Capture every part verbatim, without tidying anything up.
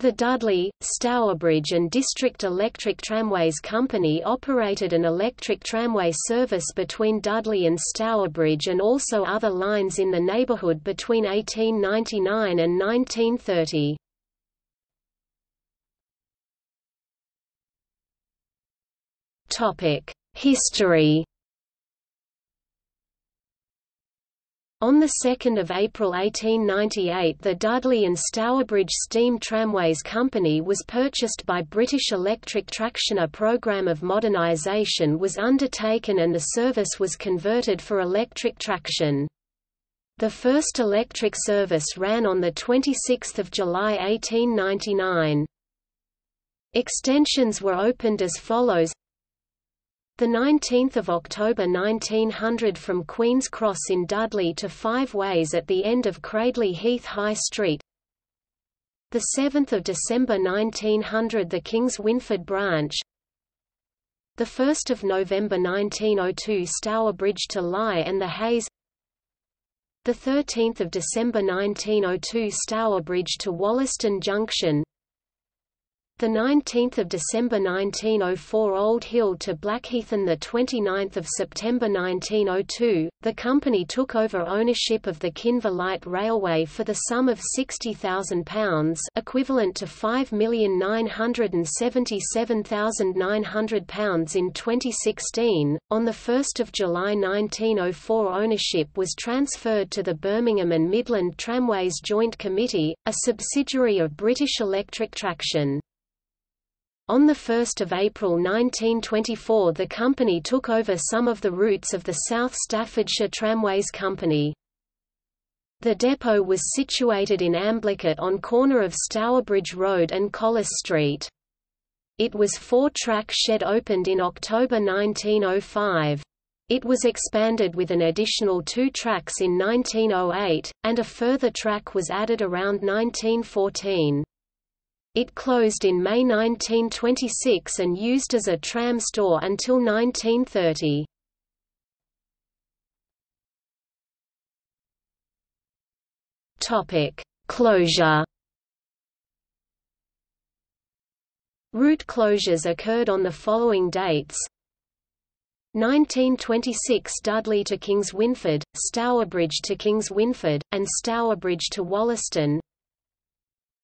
The Dudley, Stourbridge and District Electric Tramways Company operated an electric tramway service between Dudley and Stourbridge and also other lines in the neighbourhood between eighteen ninety-nine and nineteen thirty. History. On the second of April eighteen ninety-eight, the Dudley and Stourbridge Steam Tramways Company was purchased by British Electric Traction. A programme of modernisation was undertaken and the service was converted for electric traction. The first electric service ran on the twenty-sixth of July eighteen ninety-nine. Extensions were opened as follows: the nineteenth of October nineteen hundred from Queen's Cross in Dudley to Five Ways at the end of Cradley Heath High Street. The seventh of December nineteen hundred, the King's Winford branch. The first of November nineteen oh two, Stourbridge to Lye and the Hayes. The thirteenth of December nineteen oh two, Stourbridge to Wollaston Junction. The nineteenth of December nineteen oh four, Old Hill to Blackheath, and the twenty-ninth of September nineteen oh two, the company took over ownership of the Kinver Light railway for the sum of sixty thousand pounds, equivalent to five million nine hundred seventy-seven thousand nine hundred pounds in twenty sixteen. On the first of July nineteen oh four, ownership was transferred to the Birmingham and Midland Tramways Joint Committee, a subsidiary of British Electric Traction. On the first of April nineteen twenty-four, the company took over some of the routes of the South Staffordshire Tramways Company. The depot was situated in Amblecote on corner of Stourbridge Road and Collis Street. It was four-track shed opened in October nineteen oh five. It was expanded with an additional two tracks in nineteen oh eight, and a further track was added around nineteen fourteen. It closed in May nineteen twenty-six and used as a tram store until nineteen thirty. Topic: Closure. Route closures occurred on the following dates: nineteen twenty-six, Dudley to King's Winford, Stourbridge to King's Winford, and Stourbridge to Wollaston.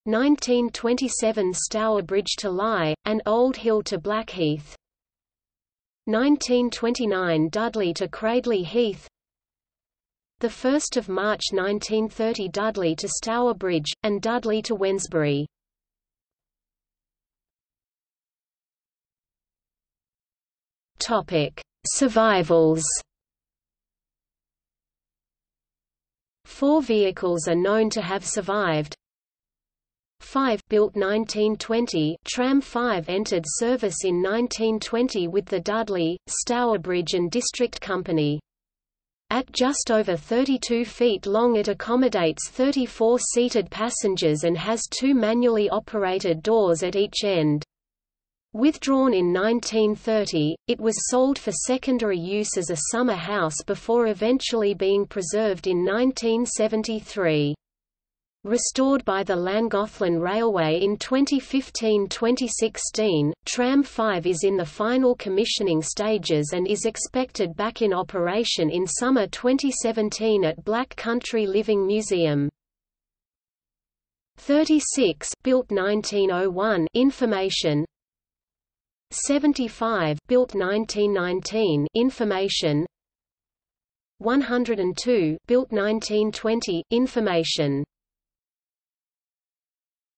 nineteen twenty-seven, Stourbridge to Lye, and Old Hill to Blackheath. nineteen twenty-nine, Dudley to Cradley Heath. the first of March nineteen thirty, Dudley to Stourbridge, and Dudley to Wednesbury. Survivals. Four vehicles are known to have survived. five, built nineteen twenty, Tram five entered service in nineteen twenty with the Dudley, Stourbridge and District Company. At just over thirty-two feet long, it accommodates thirty-four seated passengers and has two manually operated doors at each end. Withdrawn in nineteen thirty, it was sold for secondary use as a summer house before eventually being preserved in nineteen seventy-three. Restored by the Langothlin Railway in twenty fifteen to twenty sixteen, Tram five is in the final commissioning stages and is expected back in operation in summer twenty seventeen at Black Country Living Museum. thirty-six, built nineteen oh one, information. seventy-five, built nineteen nineteen, information. one hundred two, built nineteen twenty, information.